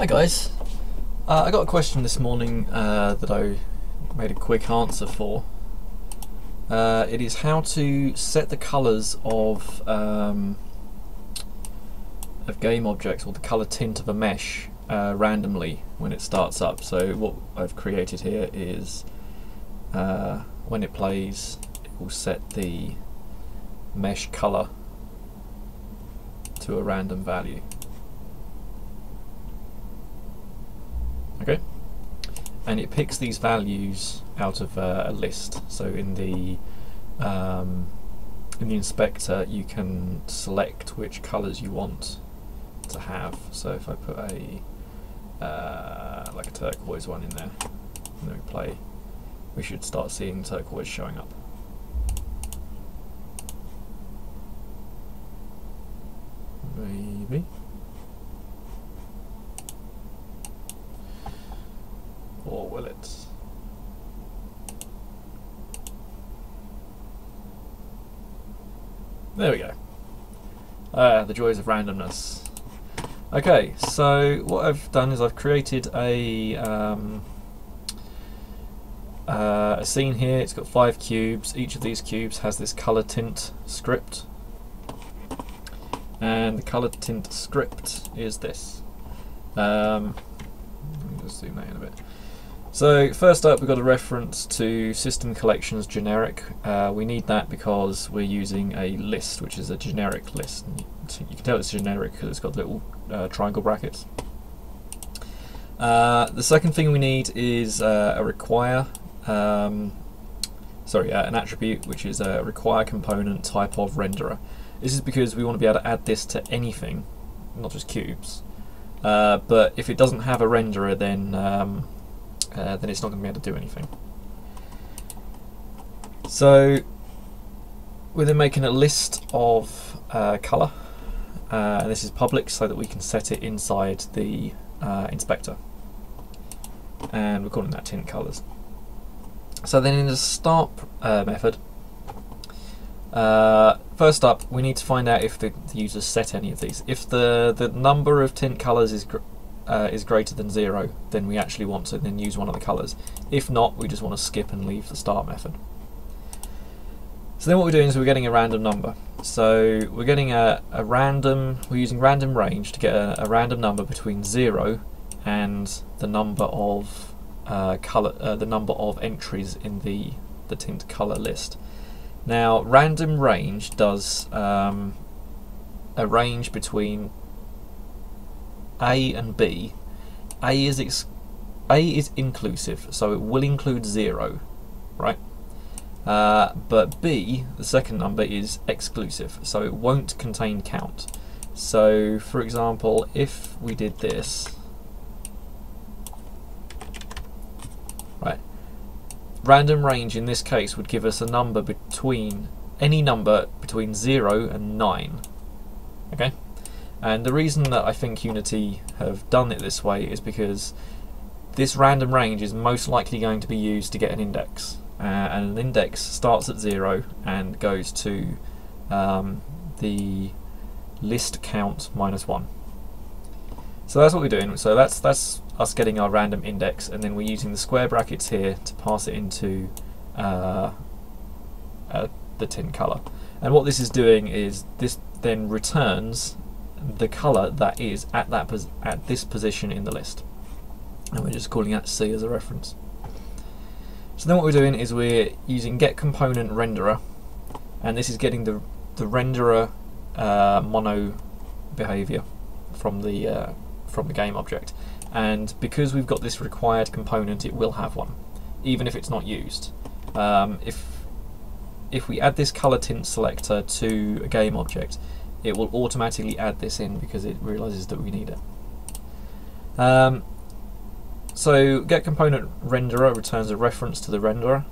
Hi guys, I got a question this morning that I made a quick answer for. It is how to set the colours of game objects, or the colour tint of a mesh randomly when it starts up. So what I've created here is when it plays, it will set the mesh colour to a random value. Okay, and it picks these values out of a list. So in the inspector, you can select which colours you want to have. So if I put a turquoise one in there, and then we play, we should start seeing turquoise showing up. Maybe. Or will it? There we go. The joys of randomness. Okay, so what I've done is I've created a scene here. It's got 5 cubes. Each of these cubes has this color tint script, and the color tint script is this. Let me just zoom that in a bit. So first up, we've got a reference to System.Collections.Generic. We need that because we're using a list, which is a generic list. And you can tell it's generic because it's got little triangle brackets. The second thing we need is an attribute, which is a require component type of renderer. This is because we want to be able to add this to anything, not just cubes. But if it doesn't have a renderer, then it's not going to be able to do anything. So we're then making a list of colour, and this is public so that we can set it inside the inspector, and we're calling that tint colours. So then in the start method, first up we need to find out if the user's set any of these. If the number of tint colours is greater than 0, then we actually want to then use one of the colours. If not, we just want to skip and leave the start method. So then what we're doing is we're getting a random number. So we're getting we're using random range to get a random number between 0 and the number of the number of entries in the tint colour list. Now, random range does a range between A and B. A is inclusive, so it will include 0, right? But B, the second number, is exclusive, so it won't contain count. So, for example, if we did this, right? Random range in this case would give us a number between 0 and 9. Okay. And the reason that I think Unity have done it this way is because this random range is most likely going to be used to get an index. And an index starts at 0 and goes to the list count minus 1. So that's what we're doing. So that's us getting our random index, and then we're using the square brackets here to pass it into the tint color. And what this is doing is this then returns the colour that is at this position in the list, and we're just calling that C as a reference. So then what we're doing is we're using get component renderer, and this is getting the renderer mono behaviour from the game object. And because we've got this required component, it will have one, even if it's not used. If we add this colour tint selector to a game object, it will automatically add this in because it realises that we need it. So get component renderer returns a reference to the renderer.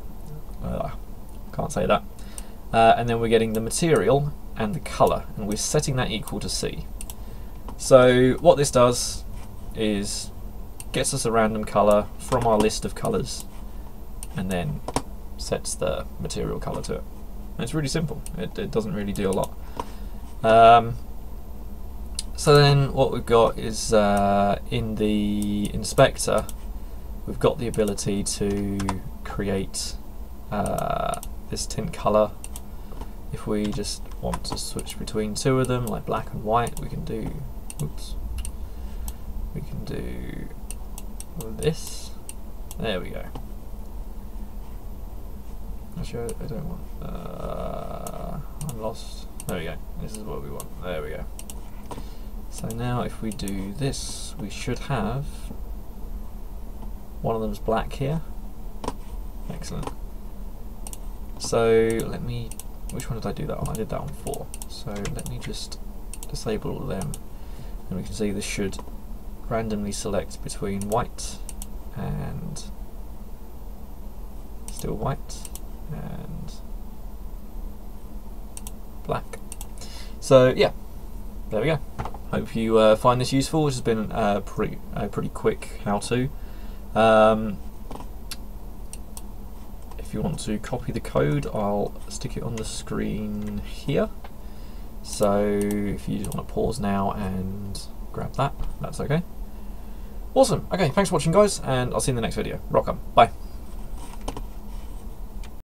Can't say that. And then we're getting the material and the colour, and we're setting that equal to C. So what this does is gets us a random colour from our list of colours, and then sets the material colour to it. And it's really simple. It doesn't really do a lot. So then what we've got is in the inspector, we've got the ability to create this tint color. If we just want to switch between two of them, like black and white, we can do, oops, we can do this. There we go. Actually, I don't want, I'm lost. There we go, this is what we want, there we go. So now if we do this, we should have one of them's black here. Excellent. So let me, which one did I do that on? I did that on 4. So let me just disable all of them. And we can see this should randomly select between white and still white and black. So yeah, there we go. Hope you find this useful. This has been a pretty quick how-to. If you want to copy the code, I'll stick it on the screen here. So if you just want to pause now and grab that, that's okay. Awesome. Okay, thanks for watching, guys, and I'll see you in the next video. Rock on. Bye.